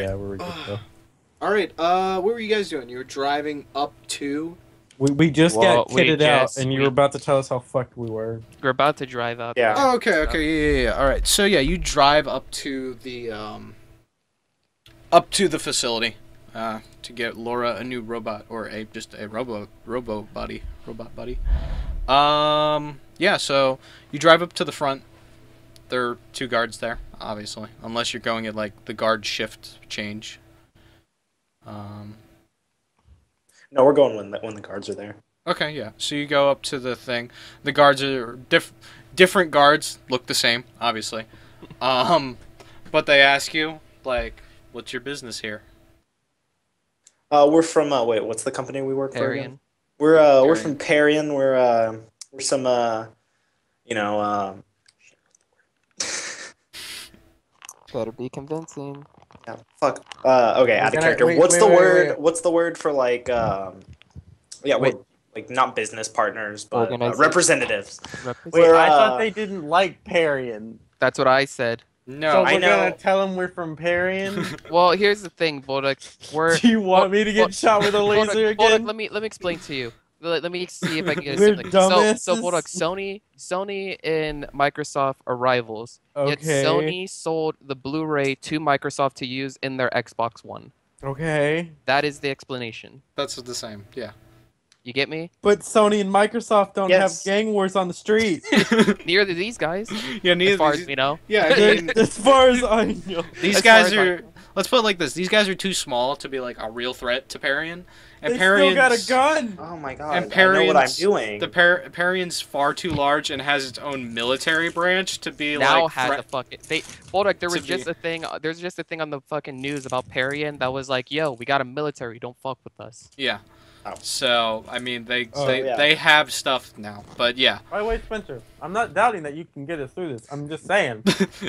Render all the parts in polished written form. Yeah, we're good to go. All right, what were you guys doing? You were driving up to... We just got kitted out, and you were about to tell us how fucked we were. We're about to drive up. Yeah. Oh, okay, okay, yeah. All right, so yeah, you drive up to the facility to get Laura a new robot, or a just a robot buddy. Yeah, so you drive up to the front. There are two guards there, obviously, unless you're going at like the guard shift change. No, we're going when the guards are there. Okay, yeah. So you go up to the thing. The guards are different guards, look the same, obviously. But they ask you, like, what's your business here? We're from wait, what's the company we work for again? We're from Parian. We're some you know, better be convincing. Yeah, fuck. Okay, out of character. Wait, what's the word? What's the word for like? Yeah, wait. Like not business partners, but representatives. Wait, I thought they didn't like Parian. That's what I said. No, so we're gonna tell them we're from Parian. Well, here's the thing, Bodek. Do you want me to get shot with a laser again? Bodek, let me explain to you. Let me see if I can get something. So Bodek, Sony and Microsoft are rivals. Okay. Yet Sony sold the Blu-ray to Microsoft to use in their Xbox One. Okay. That is the explanation. That's the same. Yeah. You get me? But Sony and Microsoft don't have gang wars on the street. Neither these guys. Yeah, neither. As far as we know. Yeah. As far as I know. These guys are. Let's put it like this: these guys are too small to be like a real threat to Parian. And they still got a gun. Oh my god! And Parian's, I know what I'm doing. The Parian's far too large and has its own military branch to be now like. Now has the fucking they. Bodek, there was just a thing. There's just a thing on the fucking news about Parian that was like, "Yo, we got a military. Don't fuck with us." Yeah. Oh. So I mean, they have stuff now, but yeah. By the way, Spencer, I'm not doubting that you can get us through this. I'm just saying.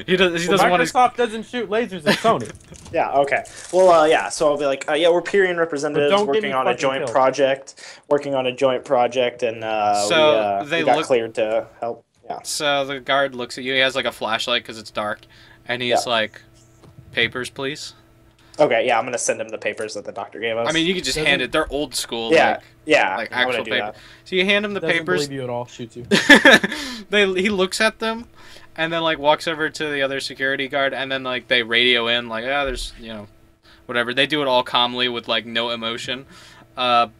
He doesn't want to. Microsoft doesn't shoot lasers at Sony. Yeah. Okay. Well, yeah. So I'll be like, yeah, we're Parian representatives working on a joint project, and so we got cleared to help. Yeah. So the guard looks at you. He has like a flashlight because it's dark, and he's like, "Papers, please." Okay, yeah, I'm gonna send him the papers that the doctor gave us. I mean, you could just hand it. They're old school. Yeah, like actual paper. So you hand him the papers. Doesn't believe you at all. Shoots you. He looks at them, and then like walks over to the other security guard, and then like they radio in like, ah, there's whatever. They do it all calmly with like no emotion. But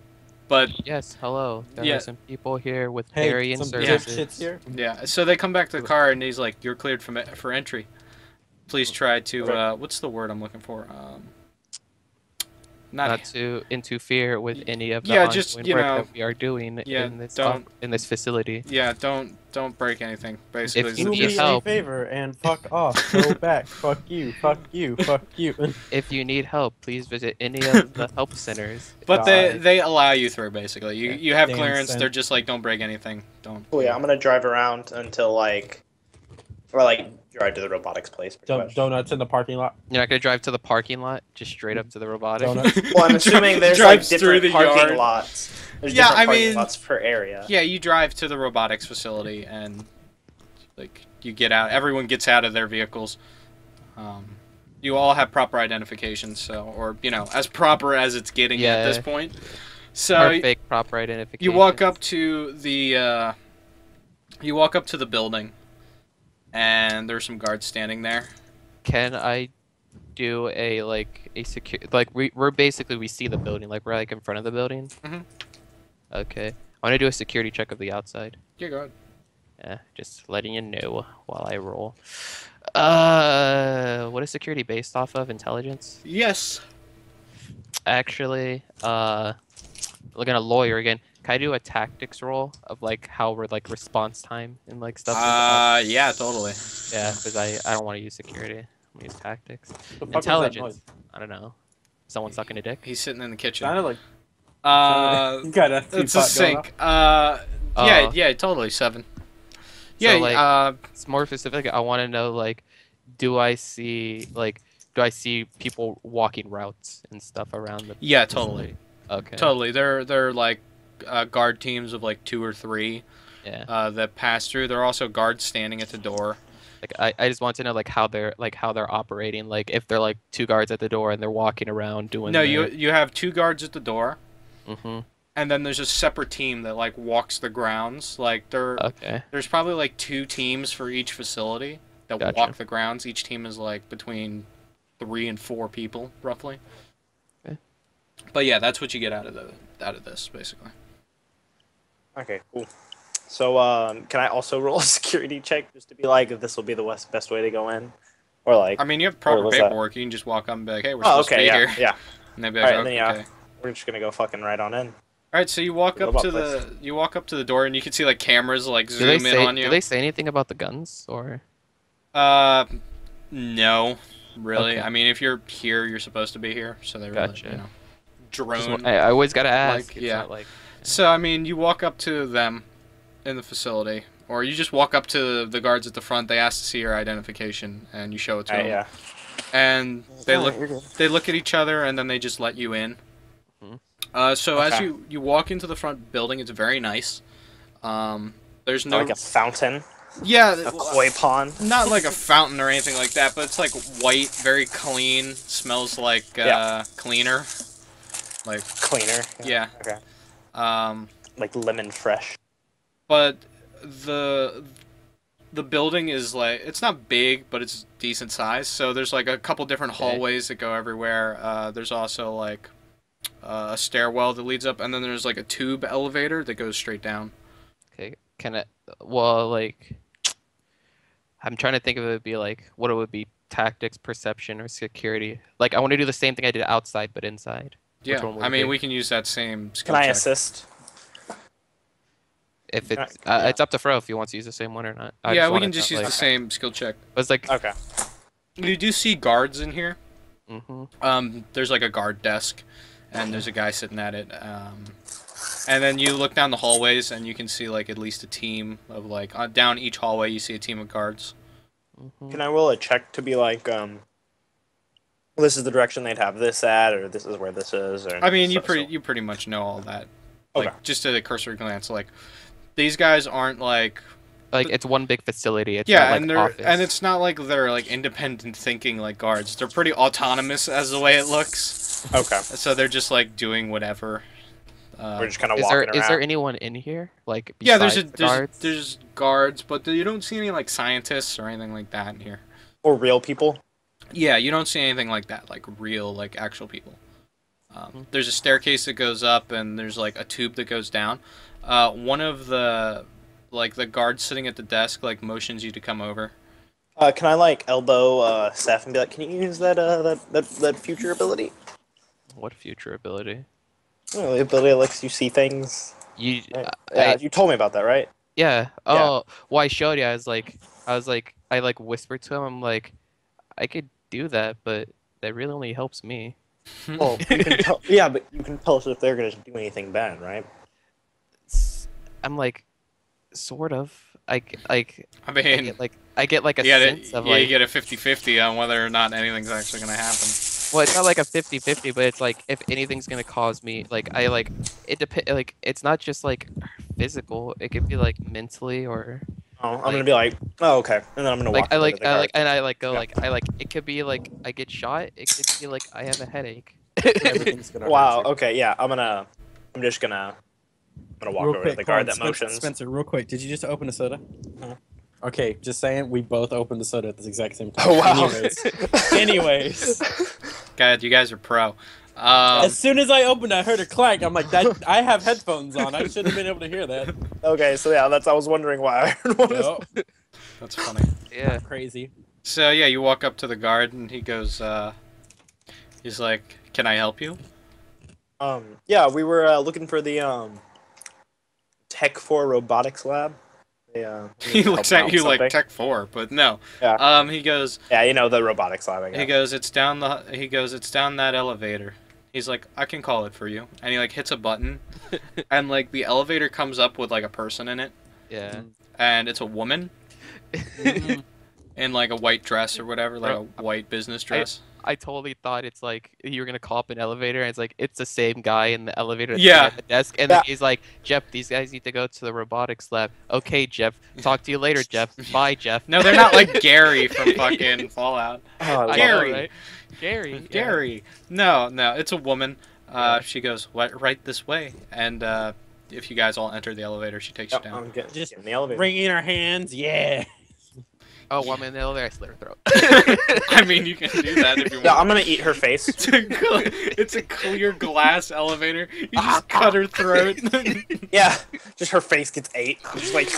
yes, hello. There are some people here with Parian services. Yeah, so they come back to the car, and he's like, "You're cleared for entry. Please try to, what's the word I'm looking for? Not to interfere with any of the work that we are doing in this facility. Yeah, don't break anything, basically. If you need help, do me a favor and fuck off, go back, fuck you, fuck you, fuck you. If you need help, please visit any of the help centers. But they allow you through, basically. You have clearance, they're just like, don't break anything, don't. Oh yeah, I'm gonna drive around until like, or like, drive to the robotics place. Donuts in the parking lot. You're not gonna drive to the parking lot, just straight up to the robotics. Well, I'm assuming there's like different parking lots. There's different parking lots per area. Yeah, you drive to the robotics facility and like you get out. Everyone gets out of their vehicles. You all have proper identification, so as proper as it's getting at this point. So perfect proper identification. You walk up to the building. And there's some guards standing there. Can I do a we're basically we see the building, like we're like in front of the building. Mm-hmm. Okay, I want to do a security check of the outside. Yeah, go ahead. Yeah, just letting you know while I roll. What is security based off of? Intelligence. Yes. Actually, looking at a lawyer again. Can I do a tactics roll of like how we're like response time and like stuff? Yeah, totally. Yeah, because I don't want to use security. I'm gonna use tactics. Intelligence. I don't know. Someone sucking a dick. He's sitting in the kitchen. Kind of like. Got a. It's a sink. Yeah, totally 7. Yeah, so, like, it's more specific. I want to know like, do I see people walking routes and stuff around the? Yeah, totally. Okay. Totally. They're like. Guard teams of like 2 or 3 that pass through. There are also guards standing at the door. Like I just want to know how they're operating, like if they're like two guards at the door and they're walking around doing. No, you have two guards at the door. Mm-hmm. And then there's a separate team that like walks the grounds. Like there's probably like two teams for each facility that walk the grounds. Each team is like between 3 and 4 people roughly. Okay. But yeah, that's what you get out of this basically. Okay, cool. So can I also roll a security check just to be like if this will be the best way to go in, or like? I mean, you have proper paperwork. You can just walk up and be like, "Hey, we're supposed to be here." Yeah. And they'll be like, "Okay, we're just gonna go fucking right on in." All right, so you walk up to the door, and you can see like cameras like zoom in on you. Do they say anything about the guns or? No, really. Okay. I mean, if you're here, you're supposed to be here, so they really, you know, drone. I always gotta ask. Like, yeah. Like, yeah. So I mean, you walk up to them in the facility, or you just walk up to the guards at the front. They ask to see your identification, and you show it to them. Yeah. And they look at each other, and then they just let you in. As you walk into the front building, it's very nice. There's no like a fountain. Yeah, a koi pond. Not like a fountain or anything like that, but it's like white, very clean. Smells like cleaner. Like cleaner. Yeah. Okay. Like lemon fresh. But the building is like, it's not big, but it's decent size. So there's like a couple different hallways that go everywhere. There's also like a stairwell that leads up, and then there's like a tube elevator that goes straight down. Okay, I'm trying to think of what it would be, tactics, perception, or security. Like I want to do the same thing I did outside, but inside. Yeah, I mean, we can use that same skill check. Can I assist? If it's it's up to Fro if he wants to use the same one or not. Yeah, we can just use the same skill check. But it's like you do see guards in here. Mm-hmm. There's like a guard desk, and there's a guy sitting at it. And then you look down the hallways, and you can see like at least a team of like down each hallway you see a team of guards. Mm-hmm. Can I roll a check to be like well, this is the direction they'd have this at, or this is where this is? Or I mean, you pretty much know all that. Like just at a cursory glance, like. These guys aren't like it's one big facility. It's not like and it's not like they're like independent thinking like guards. They're pretty autonomous as the way it looks. Okay. So they're just like doing whatever. We're just kind of walking around. Is there anyone in here? Like there's guards, but you don't see any like scientists or anything like that in here. Or real people. Yeah, you don't see anything like that. Like real, like actual people. There's a staircase that goes up, and there's like a tube that goes down. One of the guards sitting at the desk, like, motions you to come over. Can I, like, elbow, Seth and be like, can you use that future ability? What future ability? Oh, the ability that lets you see things. You told me about that, right? Yeah. Oh, yeah. Well, I showed you. I whispered to him, I'm like, I could do that, but that really only helps me. Well, you can tell, yeah, but you can tell us if they're gonna do anything bad, right? I'm like, sort of. I mean, I get like a sense of you get a 50-50 on whether or not anything's actually gonna happen. Well, it's not like a 50-50, but it's like if anything's gonna cause me, it depends. Like, it's not just like physical. It could be like mentally or. Oh, I'm gonna be like, oh, okay, and then I'm gonna walk. It could be like I get shot. It could be like I have a headache. Wow. Okay. Yeah. I'm gonna walk over to the guard that motions. Spencer, real quick, did you just open a soda? No. Okay, just saying, we both opened the soda at the exact same time. Oh, wow. Anyways. God, you guys are pro. As soon as I opened, I heard a clank. I'm like, that, I have headphones on. I shouldn't have been able to hear that. Okay, so yeah, I was wondering why I heard one. No. That's funny. Yeah. That's crazy. So yeah, you walk up to the guard, and he goes, he's like, can I help you? Yeah, we were looking for the, Tech 4 Robotics Lab. Yeah. He looks at you like Tech 4, but no. Yeah. He goes. Yeah, you know the robotics lab. I guess. He goes. He goes. It's down that elevator. He's like, I can call it for you, and he like hits a button, and like the elevator comes up with like a person in it. Yeah. And it's a woman. In like a white dress or whatever, like a white business dress. I totally thought it's like you were gonna call up an elevator, and it's like it's the same guy in the elevator at the desk, and then he's like, "Jeff, these guys need to go to the robotics lab." Okay, Jeff. Talk to you later, Jeff. Bye, Jeff. No, they're not like Gary from fucking Fallout. Oh, Gary, right? Gary, Gary. No, no, it's a woman. She goes right this way, and if you guys all enter the elevator, she takes you down. I'm good. Just in the elevator, wringing her hands. Yeah. Oh, well, I'm in the elevator, I slit her throat. I mean, you can do that if you want. No, I'm gonna eat her face. It's a clear glass elevator. You just cut her throat. Yeah, just her face gets ate. I'm just like...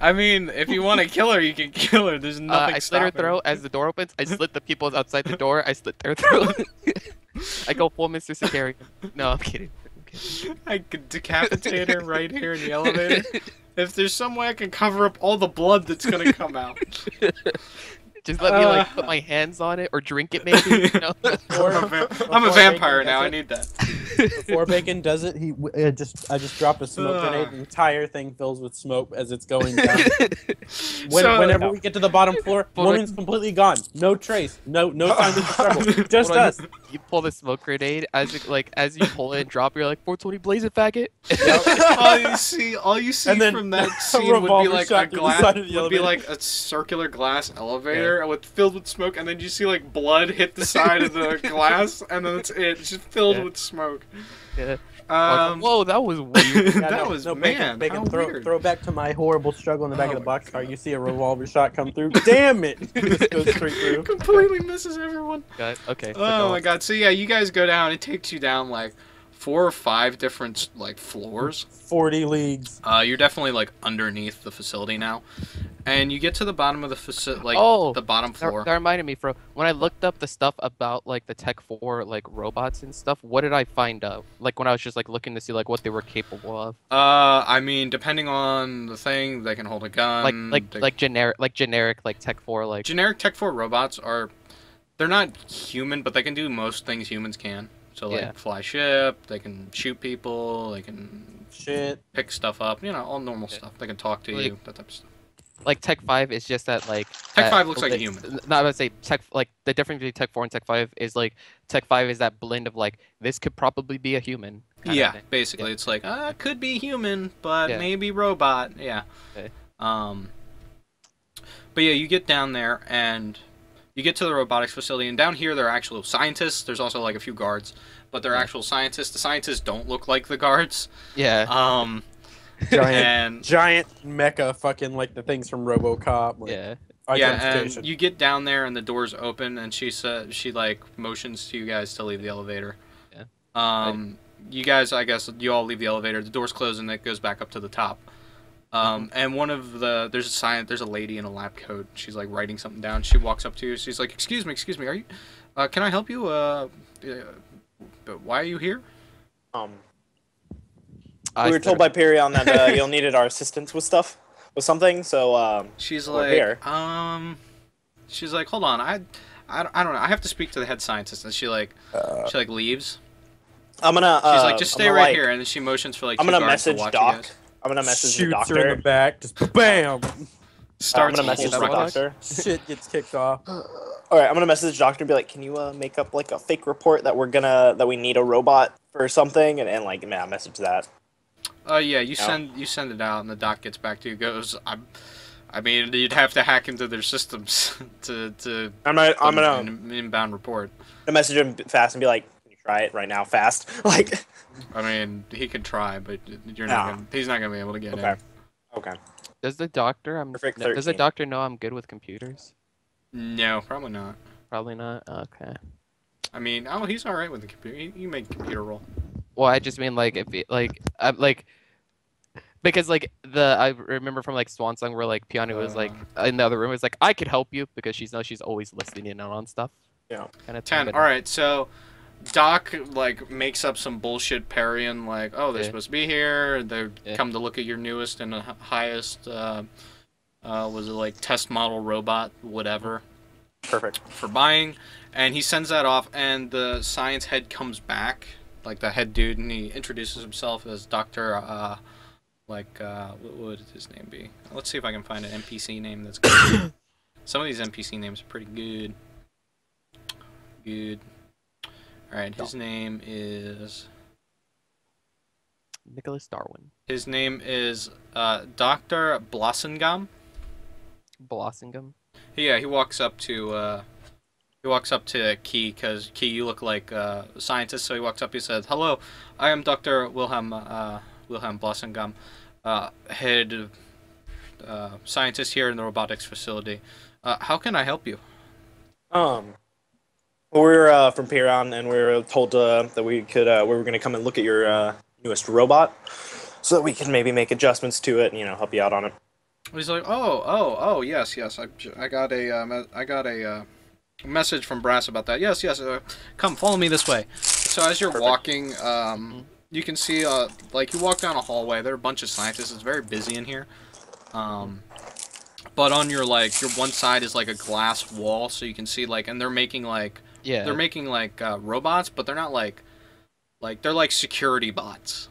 I mean, if you want to kill her, you can kill her. There's nothing I slit her throat as the door opens. I slit the people outside the door. I slit their throat. I go full Mr. Sicarian. No, I'm kidding. I could decapitate her right here in the elevator. If there's some way I can cover up all the blood that's gonna come out. Just let me like put my hands on it or drink it maybe. You know? I'm a vampire now. I need that. Before Bacon does it, I just drop a smoke grenade. The entire thing fills with smoke as it's going down. Whenever we get to the bottom floor, woman's completely gone. No trace. No sign of trouble. Just us. You pull the smoke grenade as you pull it and drop it, you're like 420 blaze it, faggot. Yep. all you see from that scene would be like a glass circular glass elevator filled with smoke, and then you see like blood hit the side of the glass, and then that's it. It's just filled with smoke. Yeah. Whoa, that was weird. Yeah, man. Bacon, throw back to my horrible struggle in the back of the box car. You see a revolver shot come through. Damn it! This goes straight through. Completely misses everyone. Okay. Oh my god. So yeah, you guys go down. It takes you down like 4 or 5 different like floors. 40 leagues. You're definitely like underneath the facility now, and you get to the bottom of the facility, like the bottom floor. That reminded me, when I looked up the stuff about like the Tech 4 like robots and stuff. What did I find out? Like when I was just like looking to see like what they were capable of. I mean, depending on the thing, they can hold a gun. Like generic Tech 4 like. Generic Tech 4 robots are, they're not human, but they can do most things humans can. So, like, fly ship, they can shoot people, they can pick stuff up, you know, all normal stuff. They can talk to you, that type of stuff. Like, Tech 5 is just that, like... Tech 5 looks like a human. No, I would say, the difference between Tech 4 and Tech 5 is, like, Tech 5 is that blend of, like, this could probably be a human. Yeah, basically. Yeah. It's like, it could be human, but maybe robot. Yeah. Okay. But, yeah, you get down there, and... You get to the robotics facility, and down here there are actual scientists. There's also like a few guards, but they're actual scientists. The scientists don't look like the guards. Yeah. Giant mecha fucking like the things from Robocop. Like, and you get down there, and the doors open, and she like motions to you guys to leave the elevator. Yeah. You guys, I guess you all leave the elevator. The doors close, and it goes back up to the top. And one of the there's a lady in a lab coat. She's like writing something down. She walks up to you. She's like, "Excuse me, are you? Can I help you? Why are you here?" We were told by Parian that y'all needed our assistance with something. So she's like, "Hold on, I don't know. I have to speak to the head scientist." And she leaves. I'm gonna. She's like, "Just stay right here," and then she motions for like. I'm gonna message Doc. I'm gonna message the doctor. Shoots her in the back, just bam! Starts I'm gonna message the doctor. Shit gets kicked off. Alright, I'm gonna message the doctor and be like, can you make up like a fake report that we need a robot for something? And like, man, I message that. Yeah, you send it out, and the doc gets back to you, goes, I mean, you'd have to hack into their systems to I'm gonna inbound report. I message him fast and be like, can you try it right now fast? Like I mean, he could try, but you're not. He's not gonna be able to get in. Okay. Does the doctor? Does the doctor know I'm good with computers? No, probably not. Probably not. Okay. I mean, he's all right with the computer. You make computer roll. Well, I just mean like if it, because like I remember from like Swan Song where like Piano was like in the other room was like I could help you because she's always listening in on stuff. Yeah. Kind of 10. All right, so. Doc, like, makes up some bullshit Parian, like, oh, they're supposed to be here, they come to look at your newest and highest, was it, like, test model robot, whatever. Perfect. For buying, and he sends that off, and the science head comes back, like, the head dude, and he introduces himself as Dr., what would his name be? Let's see if I can find an NPC name that's good. Some of these NPC names are pretty good. dude. Alright, his name is... Nicholas Darwin. His name is Dr. Blossengam. Blossengam? Yeah, he walks up to Key, because Key, you look like a scientist, so he walks up, he says, "Hello, I am Dr. Wilhelm Blossengam, head scientist here in the robotics facility. How can I help you?" We're from Parian, and we were told that we were going to come and look at your newest robot, so that we can maybe make adjustments to it and, you know, help you out on it. He's like, oh, yes. I got a message from Brass about that. Yes. Come, follow me this way. So as you're walking, you can see like you walk down a hallway. There are a bunch of scientists. It's very busy in here. But on your your one side is like a glass wall, so you can see and they're making robots, but they're not they're like security bots,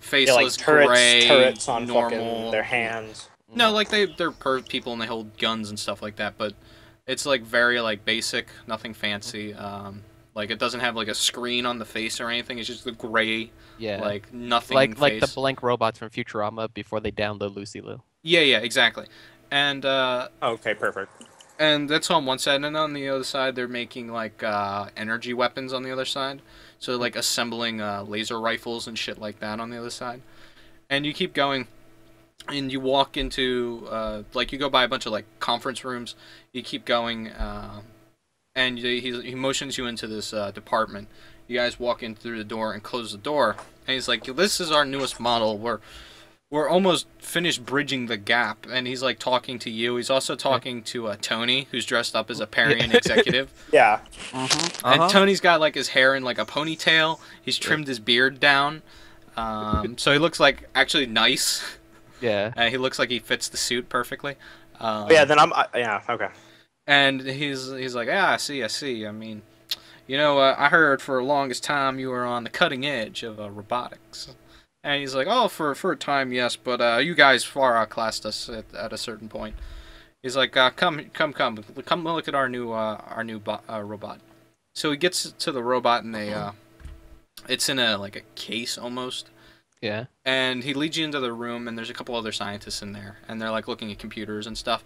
faceless, turrets on normal their hands. No, they're people and they hold guns and stuff like that, but it's very basic, nothing fancy. It doesn't have a screen on the face or anything. It's just the gray, nothing. Like the blank robots from Futurama before they download Lucy Liu. Yeah, exactly. And okay, perfect. And that's on one side, and on the other side, they're making energy weapons on the other side. So assembling laser rifles and shit like that on the other side. And you keep going, and you walk into you go by a bunch of conference rooms. You keep going, and he motions you into this department. You guys walk in through the door and close the door, and he's like, "This is our newest model. We're almost finished bridging the gap," and he's talking to you. He's also talking to Tony, who's dressed up as a Parian executive. Yeah. Uh-huh. And Tony's got his hair in a ponytail. He's trimmed his beard down, so he looks actually nice. Yeah. And he looks he fits the suit perfectly. Yeah. Then I'm yeah, okay. And he's like, "Yeah, I see. I mean, you know, I heard for the longest time you were on the cutting edge of robotics." And he's like, "Oh, for a time, yes, but you guys far outclassed us at a certain point." He's like, "Come look at our new robot." So he gets to the robot, and it's in a case almost. Yeah. And he leads you into the room, and there's a couple other scientists in there, and they're looking at computers and stuff.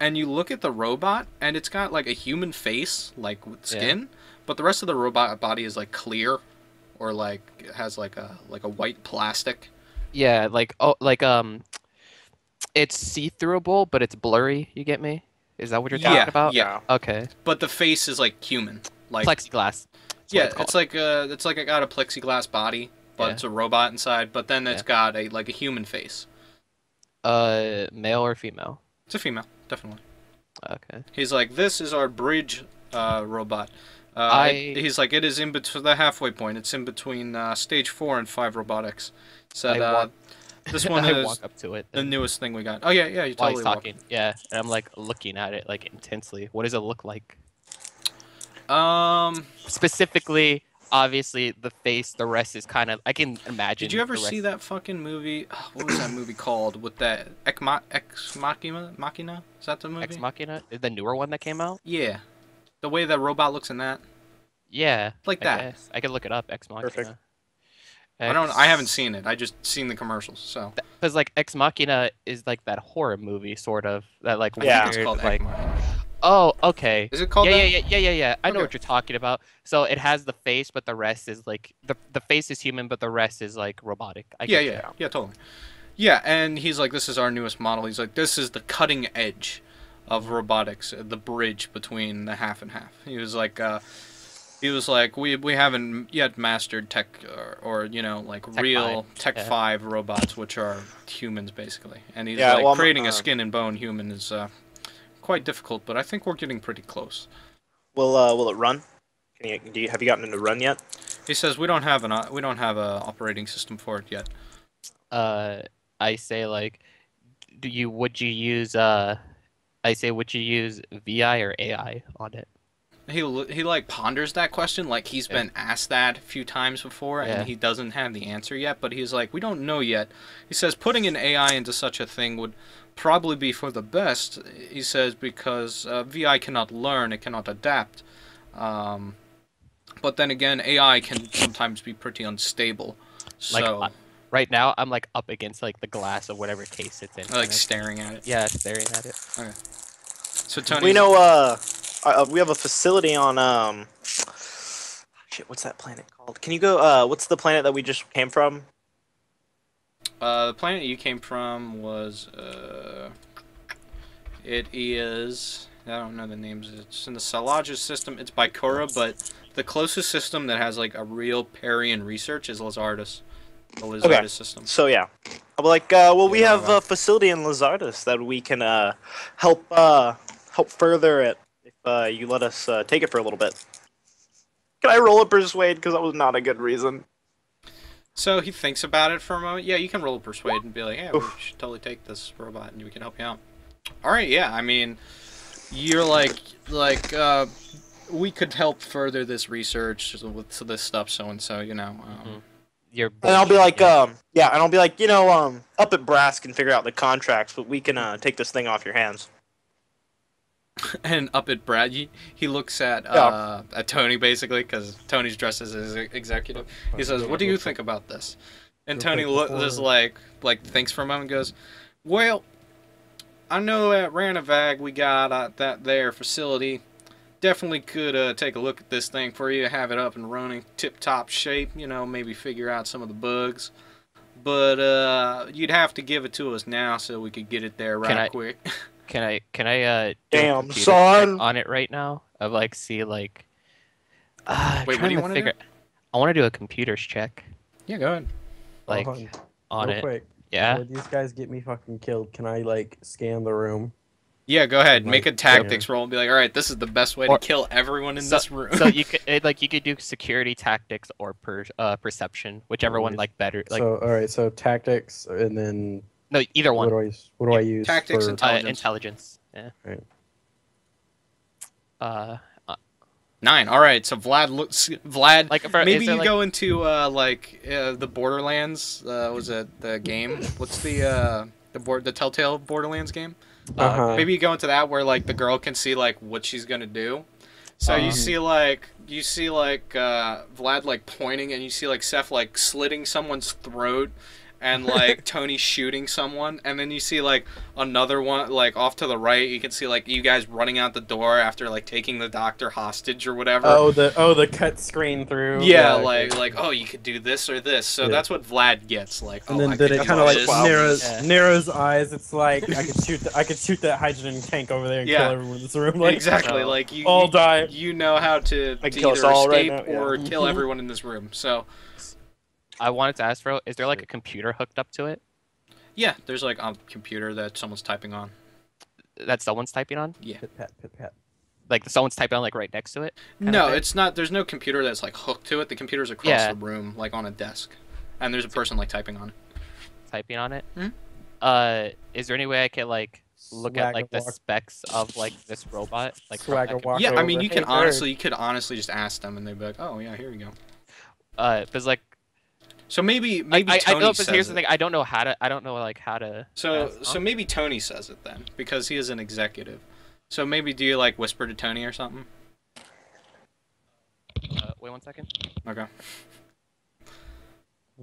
And you look at the robot, and it's got a human face, with skin, but the rest of the robot body is clear. Or has a white plastic. Yeah, it's see-throughable, but it's blurry. You get me? Is that what you're talking about? Yeah. Okay. But the face is human, plexiglass. Yeah, it's got a plexiglass body, but it's a robot inside. But then it's got a human face. Male or female? It's a female, definitely. Okay. He's like, "This is our bridge robot. He's like, it is in between the halfway point. It's in between stage 4 and 5 robotics." So this one is walk up to it, the newest thing we got. Oh yeah, you totally talking. Yeah, and I'm looking at it intensely. What does it look like? Specifically, obviously the face. The rest is kind of I can imagine. Did you ever see that fucking movie? What was that movie called? With that Ex Machina? Is that the movie? Ex Machina, the newer one that came out. Yeah. The way that robot looks in that. Yeah. I guess. I could look it up, Ex Machina. Perfect. I haven't seen it. I just seen the commercials, so. Because Ex Machina is that horror movie sort of that I think it's called Ex Machina. Oh, okay. Is it called that? Yeah. I know what you're talking about. So it has the face, but the rest is the face is human, but the rest is robotic. Yeah, totally. Yeah, and he's like, "This is our newest model." He's like, "This is the cutting edge of robotics, the bridge between the half and half." He was like, we haven't yet mastered tech tech 5 robots, which are humans basically." And he's creating a skin and bone human is quite difficult, but I think we're getting pretty close. Will it run? Have you gotten it to run yet? He says, "We don't have a operating system for it yet." I say would you use VI or AI on it? He ponders that question, he's been asked that a few times before, and he doesn't have the answer yet, but he's like, "We don't know yet." He says, "Putting an AI into such a thing would probably be for the best," he says, "because VI cannot learn, it cannot adapt. But then again, AI can sometimes be pretty unstable. So like, right now, I'm like up against like the glass of whatever case it's in. Like staring at it. Yeah, staring at it. Okay. So Tony, we know we have a facility on shit, what's that planet called? Can you go? What's the planet that we just came from? The planet you came from was it is. I don't know the names. It's in the Salages system. It's by Cora, but the closest system that has like a real Parian research is Lizardus. The Lizardus system. So yeah, I'm like, well, we have a facility in Lizardus that we can help further it if you let us take it for a little bit. Can I roll a persuade? Because that was not a good reason. So he thinks about it for a moment. Yeah, you can roll a persuade and be like, yeah, we should totally take this robot and we can help you out. All right, yeah, I mean. You're like, we could help further this research with this stuff, so and so, you know. And I'll be like, yeah, and I'll be like, you know, up at Brass can figure out the contracts, but we can take this thing off your hands. And up at Brad, he looks at Tony basically, because Tony's dressed as his executive. He says, "What do you think about this?" And Tony is like thinks for a moment, and goes, "Well." I know at RanaVag we got that there facility. Definitely could take a look at this thing for you, have it up and running, tip-top shape, you know, maybe figure out some of the bugs. But you'd have to give it to us now so we could get it there quick. Can I damn son on it right now? Of like see like wait, what do you want to do? I want to do a computers check. Yeah, go ahead. Like on it. Quick. Yeah. Would these guys get me fucking killed? Can I like scan the room? Yeah, go ahead. Make a tactics roll and be like, all right, this is the best way to kill everyone in this room. So you could like you could do security tactics or perception, whichever one like better. Like, so all right, so tactics and then no, either one. What do I use? Tactics and intelligence. Yeah. Right. 9. All right, so Vlad looks. Vlad, like, maybe you like... go into the Borderlands. Was it the game? What's the Telltale Borderlands game? Maybe you go into that where like the girl can see like what she's gonna do. So you see like Vlad like pointing, and you see like Seth like slitting someone's throat, and like Tony shooting someone, and then you see like another one like off to the right. You can see like you guys running out the door after like taking the doctor hostage or whatever. Oh the cut screen through. Yeah, like oh you could do this or this. So that's what Vlad gets like. And then it kind of like narrows eyes. It's like I could shoot that hydrogen tank over there and kill everyone in this room. Like, exactly. Like you all die. You know how to either escape or kill everyone in this room. So. I wanted to ask, bro, is there like a computer hooked up to it? Yeah, there's like a computer that someone's typing on. That someone's typing on? Yeah. Pit pat. Like someone's typing on like right next to it? No, it's not. There's no computer that's like hooked to it. The computer's across the room, like on a desk. And there's a person like typing on it. Typing on it? Mm-hmm. Is there any way I can like look at like the specs of like this robot? Like, yeah, I mean, you could honestly just ask them and they'd be like, oh yeah, here we go. There's like, so maybe Tony says it. Here's the thing. I don't know how to. So maybe Tony says it then because he is an executive. So maybe do you like whisper to Tony or something? Wait one second. Okay.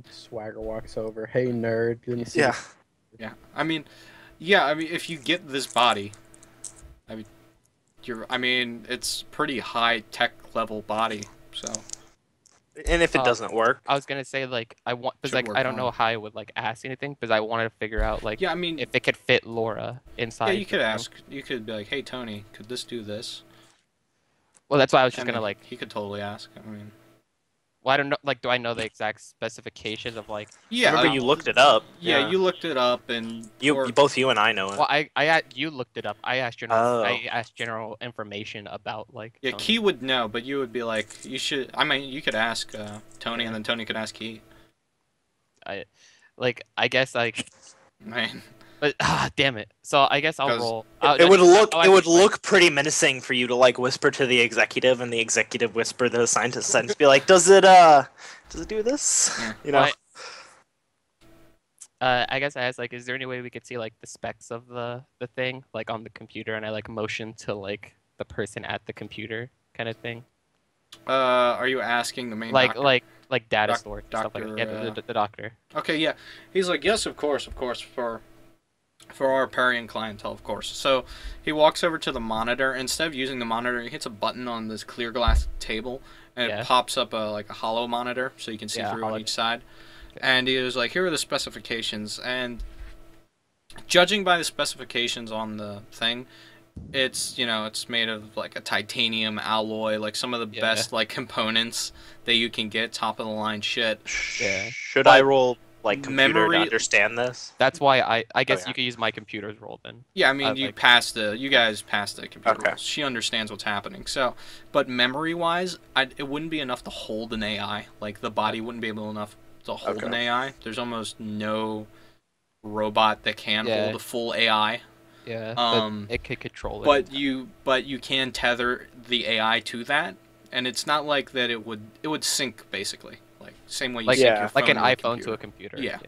Swagger walks over. Hey nerd. Let me see. Yeah. I mean, if you get this body, I mean, it's pretty high tech level body. So. And if it doesn't work, I was gonna say like I don't know how I would like ask anything because I wanted to figure out like if it could fit Laura inside. Yeah, you could ask. You could be like, hey Tony, could this do this? Well, that's why I was just gonna like. He could totally ask. I mean, well, I don't know. Like, do I know the exact specifications of like? Yeah, remember you looked it up. Yeah, you looked it up, and both you and I know it. Well, you looked it up. I asked general information about like. Yeah, Tony. Key would know, but you would be like, you should. I mean, you could ask Tony, and then Tony could ask Key. Man. But damn it! So I guess I'll roll. It would look pretty menacing for you to like whisper to the executive, and the executive whisper to the scientist, and be like, "Does it do this?" Yeah. You know. I guess I asked, like, is there any way we could see like the specs of the thing, like on the computer, and I like motion to like the person at the computer kind of thing. Are you asking the main doctor? Like data storage and stuff like that. Yeah, the doctor. Okay, yeah. He's like, yes, of course, for our Parian clientele, of course. So he walks over to the monitor. Instead of using the monitor, he hits a button on this clear glass table, and it pops up like a hollow monitor, so you can see through on each side. Okay. And he was like, here are the specifications. And judging by the specifications on the thing, it's, you know, it's made of like a titanium alloy, like some of the best like components that you can get, top of the line shit. Yeah. Should I roll like computer to understand this? That's why I guess you could use my computer's roll then. Yeah, I mean you pass the, you guys pass the computer roll. She understands what's happening. So, but memory wise, it wouldn't be enough to hold an AI. Like the body wouldn't be able enough to hold an AI. There's almost no robot that can hold a full AI. Yeah, it could control it. But you can tether the AI to that, and it's not like that. It would sync basically, like same way you sync your phone like an iPhone to a computer. Yeah.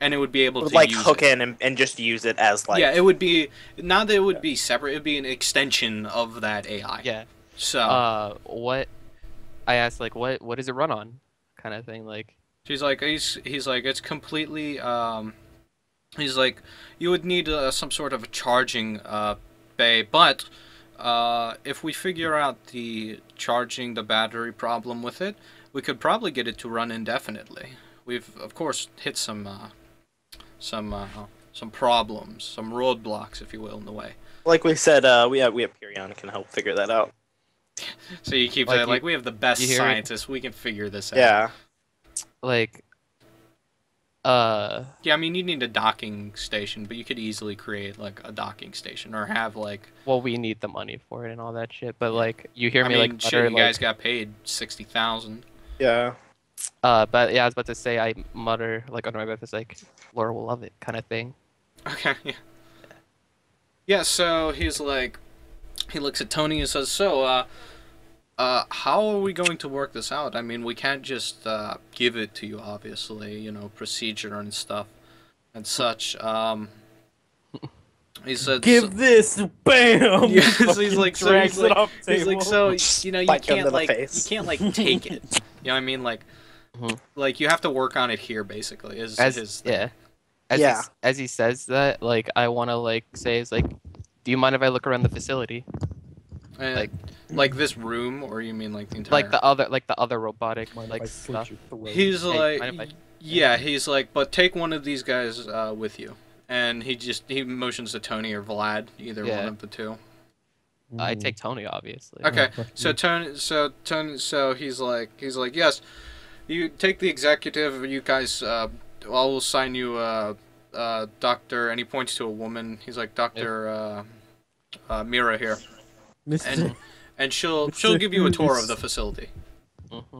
And it would be able to like hook in and just use it as like It would be not that it would be separate. It would be an extension of that AI. Yeah. So what I asked, like, what does it run on, kind of thing. Like she's like he's like it's completely He's like, you would need some sort of a charging bay, but if we figure out the charging the battery problem with it, we could probably get it to run indefinitely. We've, of course, hit some problems, some roadblocks, if you will, in the way. Like we said, we have Parian can help figure that out. So you keep saying, like, we have the best scientists, we can figure this out. Yeah. Like... yeah, I mean, you need a docking station, but you could easily create, like, a docking station or have, like... Well, we need the money for it and all that shit, but, like, you hear me, like... I mean, sure, you guys got paid $60,000. Yeah. But, yeah, I was about to say, I mutter, like, under my breath, it's like, Laura will love it kind of thing. Okay, yeah. Yeah, so he's like... He looks at Tony and says, so, how are we going to work this out? I mean, we can't just give it to you, obviously, you know, procedure and stuff and such. He said, give this, bam! Yeah, so he's like, so, you know, you can't, like, take it. You know what I mean? Like, like you have to work on it here, basically. As he says that, like, I want to, like, say, it's like, do you mind if I look around the facility? Like this room, or you mean like the entire? Like the other robotic like stuff. He's like, yeah, he's like, but take one of these guys with you, and he motions to Tony or Vlad, either one of the two. I take Tony, obviously. Okay, so he's like, yes, you take the executive. You guys, I will sign you, doctor. And he points to a woman. He's like, Doctor, Mira here. And she'll give you a tour of the facility.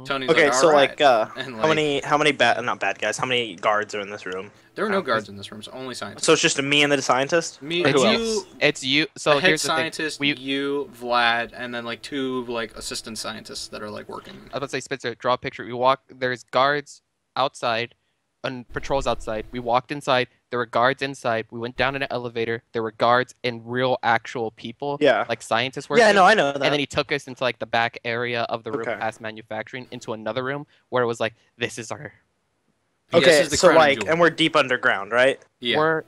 Tony's okay, like, all so right. Like, how many guards are in this room? There are no guards in this room. It's only scientists. So it's just me and the scientist. It's you. So the head scientist, you, Vlad, and then like two like assistant scientists that are like working. I was about to say, Spencer, draw a picture. We walk. There's guards outside, and patrols outside. We walked inside. There were guards inside. We went down in an elevator. There were guards and real actual people. Yeah. Like scientists working. Yeah, no, I know that. And then he took us into like the back area of the room past manufacturing into another room where it was like, this is our... Okay, is so like, and we're deep underground, right? Yeah.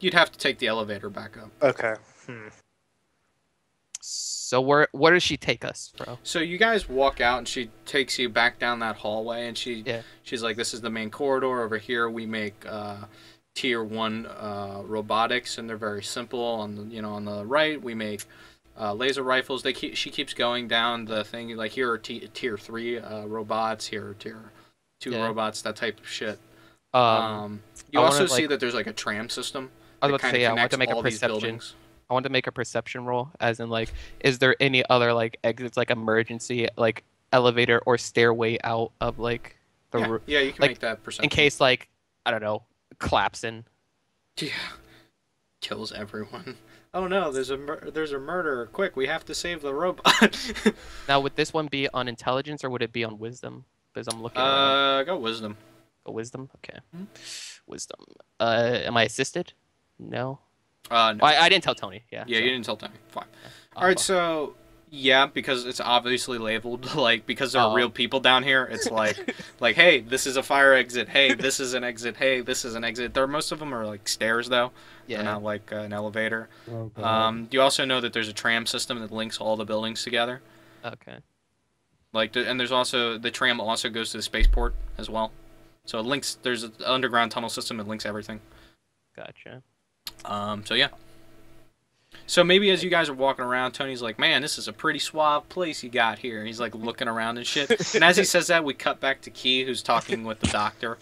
You'd have to take the elevator back up. Okay. So where does she take us, bro? So you guys walk out and she takes you back down that hallway and she's like, this is the main corridor. Over here we make... Tier 1 robotics, and they're very simple. On the, you know, on the right we make laser rifles. She keeps going down the thing. Like here are tier 3 robots. Here are tier 2 robots. That type of shit. You also see that there's like a tram system. I was about to say, I want to make a perception. I want to make a perception roll, as in like, is there any other like exits, like emergency, like elevator or stairway out of like the room? Yeah, you can like, make that perception in case like I don't know. Collapsing. Yeah. Kills everyone. Oh no, there's a murderer. Quick, we have to save the robot. Now, would this one be on intelligence or would it be on wisdom? Because I'm looking go wisdom. Go wisdom? Okay. Wisdom. Am I assisted? No? No. I didn't tell Tony. Yeah, you didn't tell Tony. Fine. Alright, so... Yeah, because it's obviously labeled, like, because there are real people down here, it's like, hey, this is a fire exit, hey, this is an exit, hey, this is an exit. There, most of them are, like, stairs, though. Yeah. They're not, like, an elevator. Oh, you also know that there's a tram system that links all the buildings together. Okay. Like, and there's also, the tram also goes to the spaceport as well. So it links, there's an underground tunnel system that links everything. Gotcha. So, yeah. So maybe as you guys are walking around, Tony's like, man, this is a pretty suave place you got here. And he's like looking around and shit. And as he says that, we cut back to Key, who's talking with the doctor.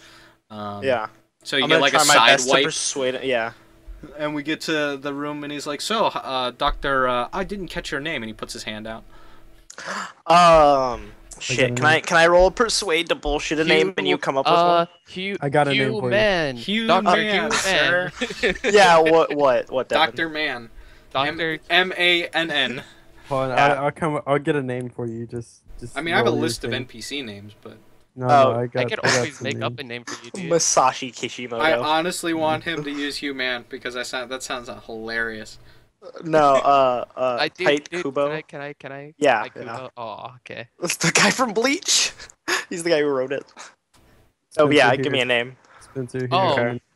Yeah. So you get like a side wipe. Yeah. And we get to the room and he's like, so, doctor, I didn't catch your name. And he puts his hand out. Shit, can I roll a persuade to bullshit a name and you come up with one? I got a name for you. Hugh Man, sir. Yeah, what, Dr. Man. Doctor M-A-N-N. Hold on, I'll get a name for you. Just I mean, I have a list of NPC names, but no, I could always make up a name for you, dude. Masashi Kishimoto. I honestly want him to use Hugh Man because that sounds hilarious. No, Kubo. Can I? Yeah. Kubo? Oh, okay. That's the guy from Bleach. He's the guy who wrote it. Spencer, oh yeah, here. Give me a name. Spencer. Here. Oh,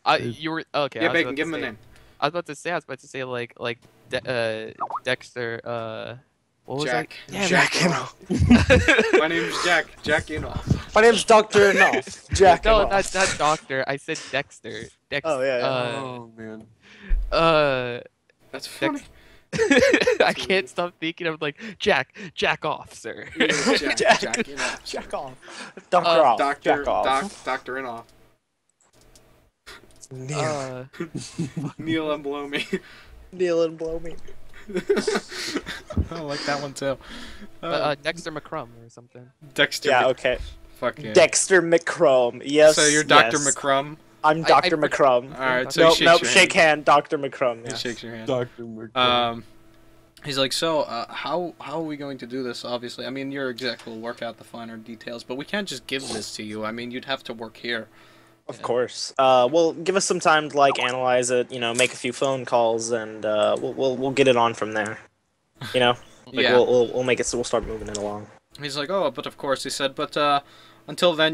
okay. You were okay. Yeah, Bacon, give him a name. I was about to say like Dexter. What was Jack. Yeah, Jack Inoff. My name's Jack. Jack Inoff. My name's Doctor Inoff. Jack. No, that's not Doctor. I said Dexter. Dexter. Oh yeah. Oh man. That's funny. I can't stop thinking of like jack off, sir. Jack off. Doctor off. Doctor off. Doctor in off. Kneel. Kneel and blow me. Kneel and blow me. I like that one too. Dexter McCrum or something. Dexter. Yeah. Okay. Fuck yeah. Dexter McCrum. Yes. So you're Dr. McCrum. I'm Dr. McCrum. All right, so nope, shake hand, Dr. McCrum. Yeah. He shakes your hand. Dr. McCrum. He's like, so how are we going to do this? Obviously, I mean, your exec will work out the finer details, but we can't just give this to you. I mean, you'd have to work here. Of course. Well, give us some time to like analyze it. You know, make a few phone calls, and we'll get it on from there. You know, like, yeah. We'll make it so we'll start moving it along. He's like, oh, but of course, he said, but. Until then,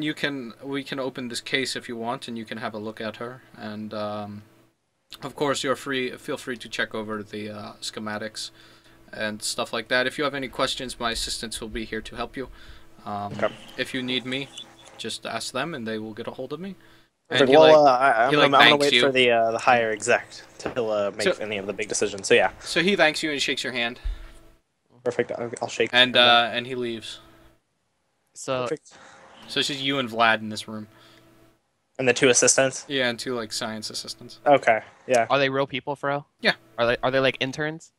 we can open this case if you want, and you can have a look at her. And of course, feel free to check over the schematics and stuff like that. If you have any questions, my assistants will be here to help you. Okay. If you need me, just ask them, and they will get a hold of me. And well, I'm gonna wait for the higher exec to make any of the big decisions. So yeah. So he thanks you and shakes your hand. Perfect. I'll shake. And he leaves. So. Perfect. So it's just you and Vlad in this room. And the two assistants? Yeah, and two, like, science assistants. Okay, yeah. Are they real people, Fro? Yeah. Are they like, interns?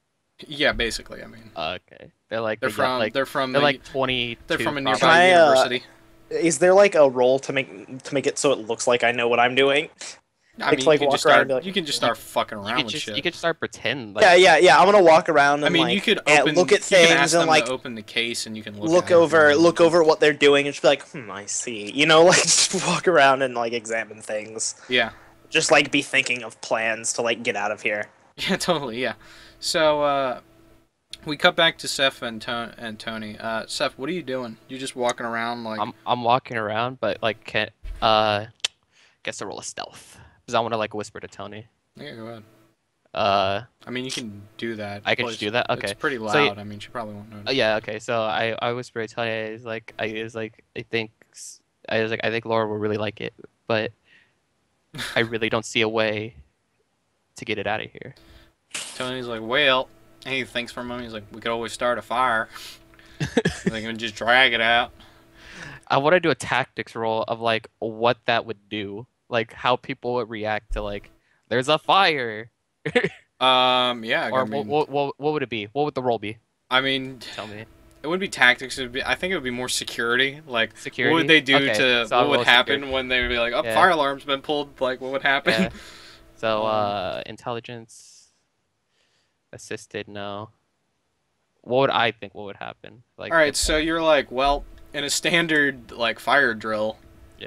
Yeah, basically, I mean. Okay. They're, like, they're from a nearby university. Is there, like, a role to make it so it looks like I know what I'm doing? I mean, like, you can just start fucking around with shit. You can start pretend. Like, yeah. I'm gonna walk around and you could look at things and like open the case and you can look over what they're doing and just be like, I see. You know, like just walk around and like examine things. Yeah. Just like be thinking of plans to like get out of here. Yeah, totally. Yeah. So we cut back to Seth and Tony. Seth, what are you doing? You're just walking around like. I'm walking around, but like can't. Guess I roll a stealth. Because I want to, like, whisper to Tony. Yeah, go ahead. I mean, you can do that. I can just do that? Okay. It's pretty loud. So, I mean, she probably won't notice. Yeah, okay. So I whisper to Tony. I think Laura will really like it. But I really don't see a way to get it out of here. Tony's like, well, hey, thanks for a moment. He's like, we could always start a fire. Like, and just drag it out. I want to do a tactics roll of, like, what that would do. Like how people would react to like, there's a fire. Yeah. Or I mean, what would it be? What would the role be? I mean, tell me. It wouldn't be tactics. I think it would be more security. Like security. What would they do what would happen security. When they would be like, fire alarm's been pulled. Like what would happen? Yeah. So intelligence assisted. No. What would I think? What would happen? Like all right. So you're like, well, in a standard like fire drill,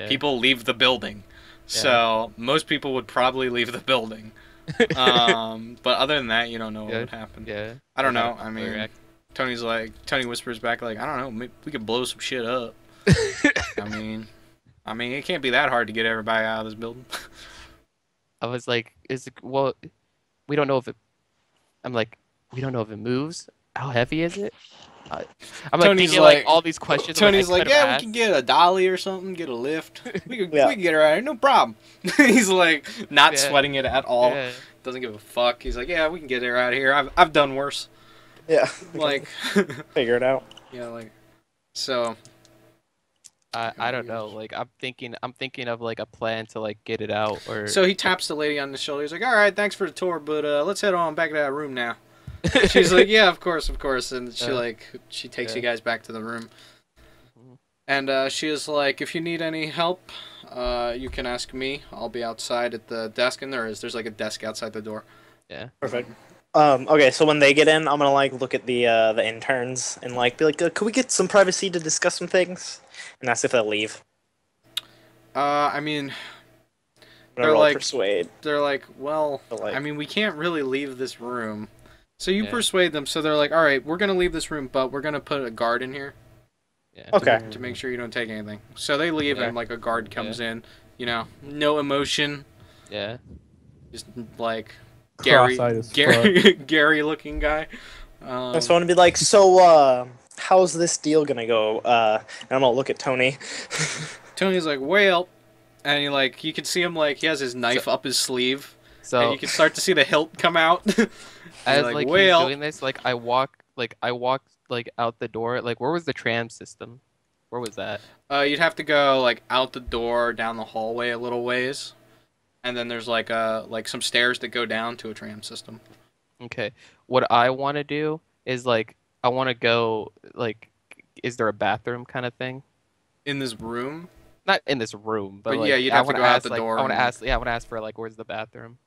people leave the building. Yeah. So most people would probably leave the building, but other than that, you don't know what would happen. Yeah, I don't know. I mean, Tony's like, Tony whispers back like, I don't know, maybe we could blow some shit up. I mean, it can't be that hard to get everybody out of this building. I was like, well, we don't know if it. I'm like, we don't know if it moves. How heavy is it? I'm like, thinking, like all these questions. Tony's like, yeah, we can get a dolly or something, get a lift. We can get her out of here, no problem. He's like, not sweating it at all. Yeah. Doesn't give a fuck. He's like, yeah, we can get her out of here. I've done worse. Yeah. Like, figure it out. Yeah, like, so. I don't know. Like, I'm thinking of like a plan to like get it out. Or so he taps the lady on the shoulder. He's like, all right, thanks for the tour, but let's head on back to that room now. She's like, yeah, of course, of course. And she like, she takes you guys back to the room. And she is like, if you need any help, you can ask me. I'll be outside at the desk. And there's like a desk outside the door. Yeah. Perfect. Okay, so when they get in, I'm gonna like look at the interns and like be like, could we get some privacy to discuss some things? And ask if they'll leave. I mean, they're like, persuade. They're like, well, I mean, we can't really leave this room. So you persuade them, so they're like, all right, we're going to leave this room, but we're going to put a guard in here. Yeah. Okay. To make sure you don't take anything. So they leave, and, like, a guard comes in, you know, no emotion. Yeah. Just, like, Gary-looking guy. I just want to be like, so, how's this deal going to go? And I'm going to look at Tony. Tony's like, well, and he, like, you can see him, like, he has his knife up his sleeve. So, and you can start to see the hilt come out. As like he's doing this, I walked like out the door. Like, where was the tram system? Where was that? You'd have to go like out the door, down the hallway a little ways, and then there's like some stairs that go down to a tram system. Okay. What I want to do is like I want to go like, is there a bathroom kind of thing? In this room? Not in this room, but like, yeah, you'd have to go out the door. I want to ask. Yeah, I want to ask for like, where's the bathroom?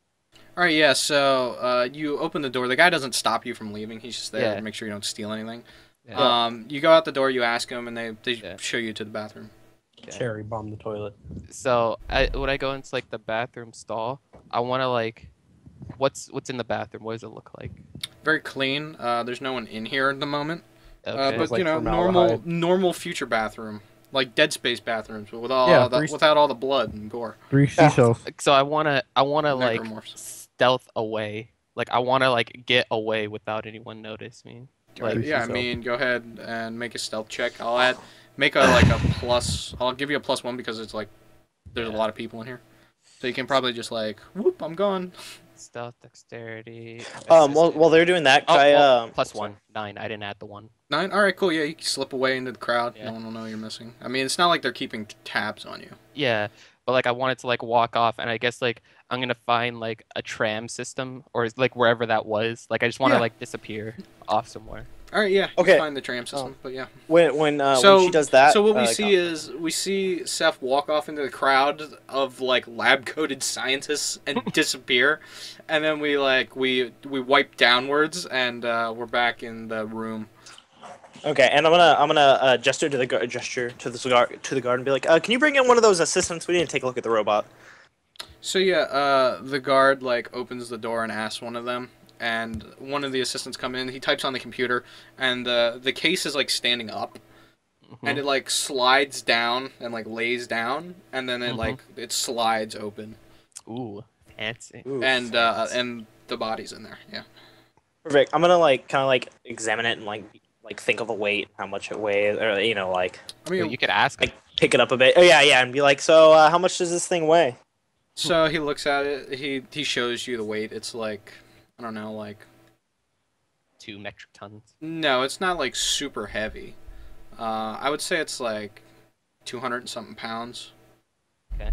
All right, yeah, so you open the door. The guy doesn't stop you from leaving. He's just there to make sure you don't steal anything. Yeah. You go out the door, you ask him, and they show you to the bathroom. Yeah. Cherry bomb the toilet. So when I go into, like, the bathroom stall, I want to, like, what's in the bathroom? What does it look like? Very clean. There's no one in here at the moment. Okay. But, like, you know, normal future bathroom. Like Dead Space bathrooms, but with all without all the blood and gore. So I wanna like stealth away. Like I wanna like get away without anyone noticing me. Like, yeah, I mean, go ahead and make a stealth check. I'll make a like a plus. I'll give you a +1 because it's like there's a lot of people in here, so you can probably just like whoop, I'm gone. Stealth, dexterity. While they're doing that, +1, 9. I didn't add the 1. 9. All right, cool. Yeah, you can slip away into the crowd. Yeah. No one will know you're missing. I mean, it's not like they're keeping tabs on you. Yeah, but like I wanted to like walk off, and I guess like I'm gonna find like a tram system or like wherever that was. Like I just want to like disappear off somewhere. All right, yeah. Okay. Find the tram system, but yeah. When she does that. So what we see is we see Seth walk off into the crowd of like lab-coated scientists and disappear, and then we wipe downwards and we're back in the room. Okay, and I'm gonna gesture to the guard and be like, can you bring in one of those assistants? We need to take a look at the robot. So yeah, the guard like opens the door and asks one of them. And one of the assistants come in. He types on the computer, and the case is like standing up, and it like slides down and like lays down, and then it like it slides open. Ooh, fancy! And and the body's in there. Yeah. Perfect. I'm gonna like kind of like examine it and like think of a weight, how much it weighs, or you know like. I mean, you could ask like pick it up a bit. Oh yeah, yeah, and be like, so how much does this thing weigh? So he looks at it. He shows you the weight. It's like. I don't know, like 2 metric tons. No, it's not like super heavy. I would say it's like 200 and something pounds. Okay.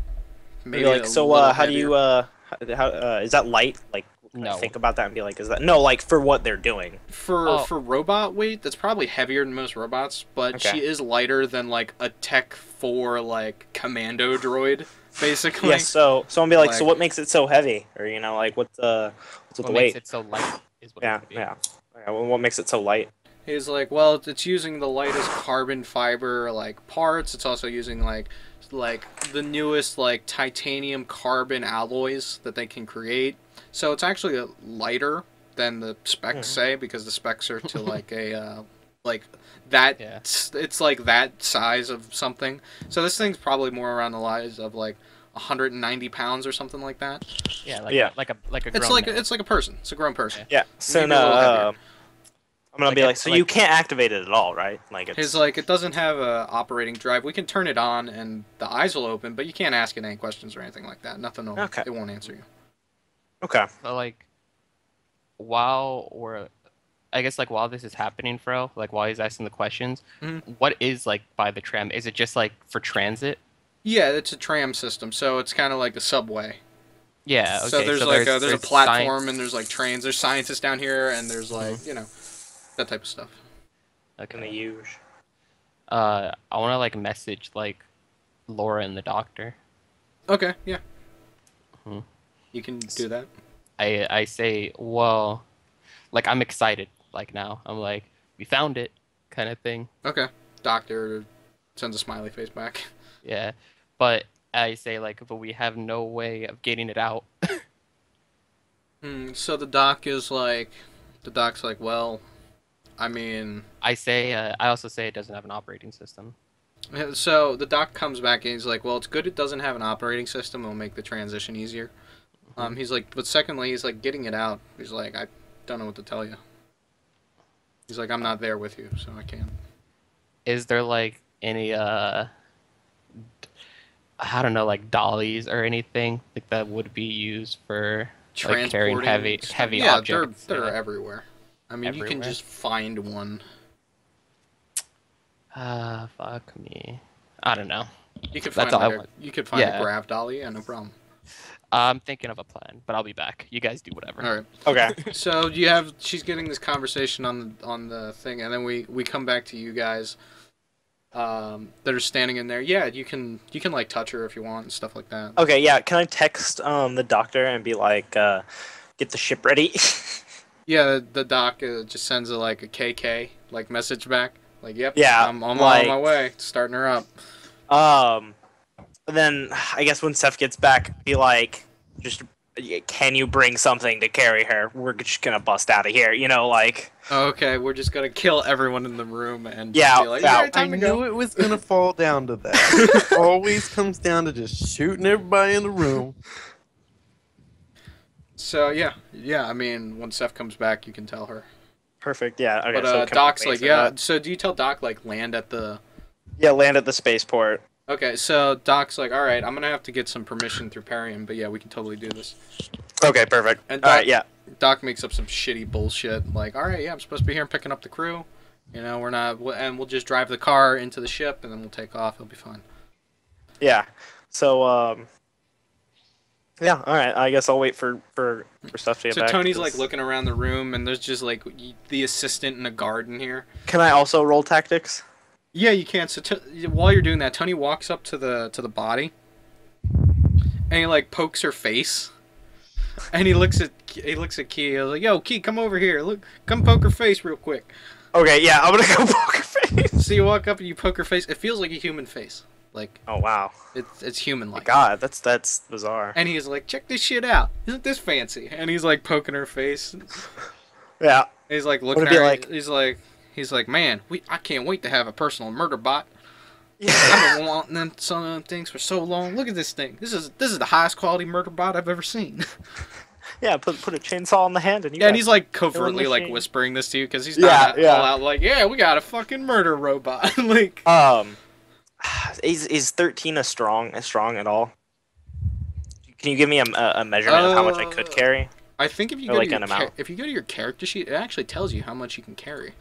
Maybe like so. How heavier. Do you? How is that light? Like, no. Think about that and be like, is that no? Like for what they're doing. For robot weight, that's probably heavier than most robots, but she is lighter than like a Tech 4 like commando droid. Basically. Yeah, so I'm be like, so what makes it so heavy? Or, you know, like, what's with the weight? What makes it so light is what it would be. Yeah, yeah. Well, what makes it so light? He's like, well, it's using the lightest carbon fiber, like, parts. It's also using, like the newest, like, titanium carbon alloys that they can create. So it's actually lighter than the specs say, because the specs are to like a like that. Yeah. It's like that size of something. So this thing's probably more around the lines of like 190 pounds or something like that. Yeah, like a grown it's like a person. It's a grown person. Yeah. So no, I'm gonna like be like, so you can't activate it at all, right? Like it's like it doesn't have a operating drive. We can turn it on and the eyes will open, but you can't ask it any questions or anything like that. Nothing will, it won't answer you. Okay. So like while we're while this is happening, Fro, like while he's asking the questions, what is like by the tram? Is it just like for transit? Yeah, it's a tram system, so it's kind of like a subway. Yeah, okay. So there's like there's a platform and there's like trains. There's scientists down here and there's like, you know, that type of stuff. Like in the huge. I want to like message like Laura and the doctor. Okay, yeah. You can do that. I say, well, like I'm excited like now. I'm like, we found it kind of thing. Okay. Doctor sends a smiley face back. Yeah. But I say like, but we have no way of getting it out. So the doc's like, well, I mean, I say, I also say it doesn't have an operating system. So the doc comes back and he's like, well, it's good it doesn't have an operating system. It'll make the transition easier. He's like, but secondly, he's like, getting it out. He's like, I don't know what to tell you. He's like, I'm not there with you, so I can't. Is there like any, I don't know, like dollies or anything like that would be used for like, carrying heavy objects? Yeah, they're everywhere. I mean, everywhere. You can just find one. Fuck me. I don't know. You could find a grab dolly, yeah, no problem. I'm thinking of a plan, but I'll be back. You guys do whatever. All right. Okay. So you have she's getting this conversation on the thing, and then we come back to you guys that are standing in there. Yeah, you can like touch her if you want and stuff like that. Okay, yeah. Can I text the doctor and be like, get the ship ready? Yeah, the doc just sends like a KK like message back. Like, yep, yeah, I'm on my way, starting her up. Then I guess when Seth gets back, be like, just can you bring something to carry her? We're just gonna bust out of here, you know, like. Okay, we're just gonna kill everyone in the room and be like, yeah, I knew it was gonna fall down to that. It always comes down to just shooting everybody in the room. So yeah. I mean, when Seth comes back, you can tell her. Perfect. Yeah. Okay, but so Doc's like, yeah. So do you tell Doc like land at the spaceport? Okay, so Doc's like, all right, I'm going to have to get some permission through Parian, but yeah, we can totally do this. Okay, perfect. And Doc, all right, yeah. Doc makes up some shitty bullshit, like, all right, yeah, I'm supposed to be here and picking up the crew. You know, we'll just drive the car into the ship, and then we'll take off. It'll be fine. Yeah, so, yeah, all right, I guess I'll wait for stuff to get back. So Tony's, like, looking around the room, and there's just, like, the assistant and a guard in here. Can I also roll tactics? Yeah, you can. So while you're doing that, Tony walks up to the body, and he like pokes her face, and he looks at Key. He's like, "Yo, Key, come over here. Look, come poke her face real quick." Okay, yeah, I'm gonna go poke her face. So you walk up and you poke her face. It feels like a human face. Like, oh wow, it's human-like. Oh, God, that's bizarre. And he's like, "Check this shit out. Isn't this fancy?" And he's like poking her face. Yeah. And he's like looking at her. Like? He's like, man, I can't wait to have a personal murder bot. Yeah. I've been wanting some things for so long. Look at this thing. This is the highest quality murder bot I've ever seen. Yeah, put a chainsaw in the hand and you. Yeah, and he's like covertly like whispering this to you because he's not all out like, yeah, we got a fucking murder robot. Like, is 13 a strong at all? Can you give me a measurement of how much I could carry? I think if you go to your character sheet, it actually tells you how much you can carry.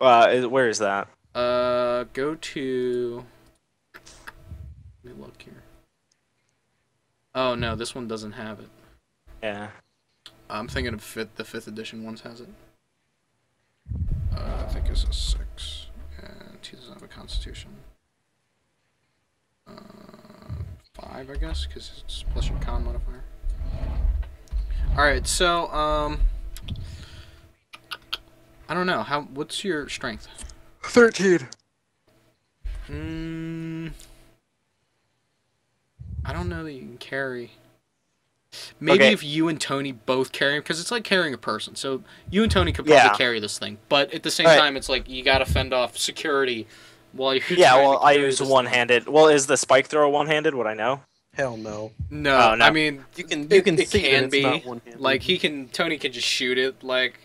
Where is that? Go to. Let me look here. Oh no, this one doesn't have it. Yeah. I'm thinking of the 5th edition ones has it. I think it's a 6, and he doesn't have a Constitution. 5, I guess, because it's plus your con modifier. All right, so I don't know. What's your strength? 13. I don't know that you can carry. Maybe if you and Tony both carry him, because it's like carrying a person. So you and Tony could probably carry this thing, but at the same time, it's like you gotta fend off security while you're. Yeah, well, I use one-handed. Well, is the spike thrower one-handed? Would I know? Hell no. No, no. I mean, you can see it can be like Tony can just shoot it like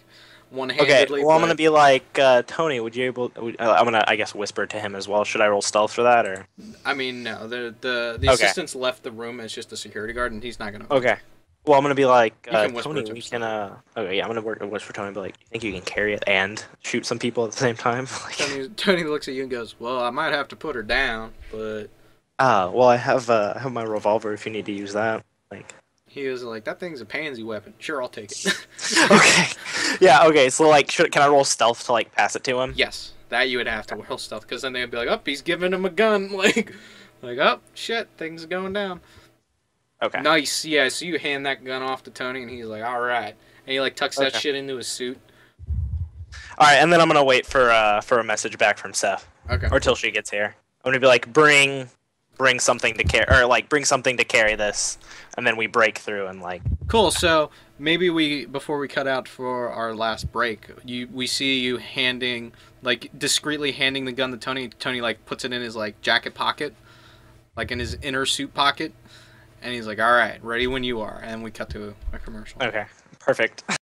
one-handedly. Okay, well, I'm gonna be like Tony. Would you able? I'm gonna, I guess, whisper to him as well. Should I roll stealth for that, or? I mean, no. The assistant's left the room as just a security guard, and he's not gonna. Okay. Well, I'm gonna be like Tony. We can. Okay, yeah, I'm gonna whisper to Tony. And be like, you think you can carry it and shoot some people at the same time? Like, Tony looks at you and goes, "Well, I might have to put her down, but." Well, I have my revolver. If you need to use that, like. He was like, that thing's a pansy weapon. Sure, I'll take it. Okay. Yeah, okay. So, like, can I roll stealth to, like, pass it to him? Yes. That you would have to roll stealth, because then they'd be like, oh, he's giving him a gun. Like, oh, shit, things are going down. Okay. Nice. Yeah, so you hand that gun off to Tony, and he's like, all right. And he, like, tucks that shit into his suit. All right, and then I'm going to wait for a message back from Seth. Okay. Or till she gets here. I'm going to be like, bring something to carry, or like bring something to carry this, and then we break through and like. Cool. So maybe we, before we cut out for our last break, we see you handing, like, discreetly handing the gun to Tony. Tony like puts it in his like jacket pocket, like in his inner suit pocket, and he's like, "All right, ready when you are." And we cut to a commercial. Okay, perfect.